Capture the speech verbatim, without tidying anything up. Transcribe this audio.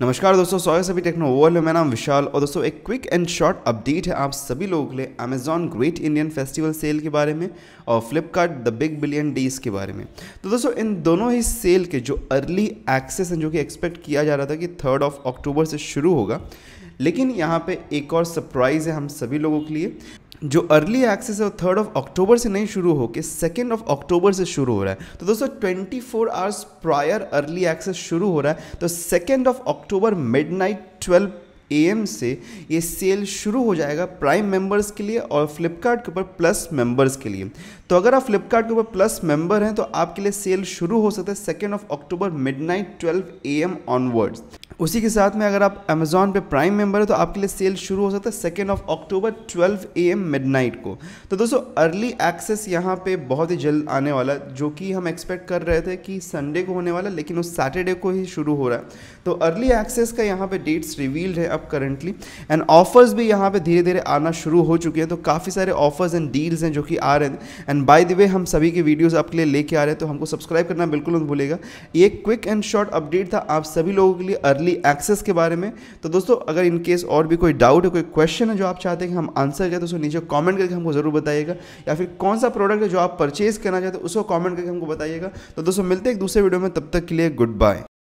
नमस्कार दोस्तों, स्वागत है सभी टेक्नोवर्ल्ड में। मेरा नाम विशाल और दोस्तों एक क्विक एंड शॉर्ट अपडेट है आप सभी लोगों के लिए Amazon great Indian festival sale के बारे में और Flipkart the big billion days के बारे में। तो दोस्तों इन दोनों ही सेल के जो अर्ली एक्सेस हैं जो कि एक्सपेक्ट किया जा रहा था कि थर्ड ऑफ अक्टूबर से शुरू होगा, लेकिन यहाँ पे एक और सरप्राइज़ है हम सभी लोगों के लिए। जो अर्ली एक्सेस है वो थर्ड ऑफ अक्टूबर से नहीं शुरू होकर सेकेंड ऑफ अक्टूबर से शुरू हो रहा है। तो दोस्तों चौबीस आवर्स प्रायर अर्ली एक्सेस शुरू हो रहा है। तो second of October midnight twelve A M से ये सेल शुरू हो जाएगा प्राइम मेंबर्स के लिए और फ्लिपकार्ट के ऊपर प्लस मेंबर्स के लिए। तो अगर आप फ्लिपकार्ट के ऊपर प्लस मेंबर हैं तो आपके लिए सेल शुरू हो सकता है second of October midnight twelve A M onwards. उसी के साथ में अगर आप अमेज़ॉन पे प्राइम मेंबर है तो आपके लिए सेल शुरू हो सकता है second of October twelve A M midnight को। तो दोस्तों अर्ली एक्सेस यहाँ पे बहुत ही जल्द आने वाला, जो कि हम एक्सपेक्ट कर रहे थे कि संडे को होने वाला, लेकिन उस सैटरडे को ही शुरू हो रहा है। तो अर्ली एक्सेस का यहाँ पे डेट्स रिवील्ड है अब करंटली, एंड ऑफर्स भी यहाँ पर धीरे धीरे आना शुरू हो चुके हैं। तो काफ़ी सारे ऑफर्स एंड डील्स हैं जो कि आ रहे हैं। एंड बाय द वे हम सभी के वीडियोज़ आपके लिए लेके आ रहे हैं, तो हमको सब्सक्राइब करना बिल्कुल मत भूलेगा। ये क्विक एंड शॉर्ट अपडेट था आप सभी लोगों के लिए अर्ली एक्सेस के बारे में। तो दोस्तों अगर इन केस और भी कोई डाउट है, कोई क्वेश्चन है जो आप चाहते हैं कि हम आंसर करें, तो उसको नीचे कमेंट करके हमको जरूर बताइएगा, या फिर कौन सा प्रोडक्ट है जो आप परचेज करना चाहते हो उसको कमेंट करके हमको बताइएगा। तो दोस्तों मिलते हैं एक दूसरे वीडियो में, तब तक के लिए गुड बाय।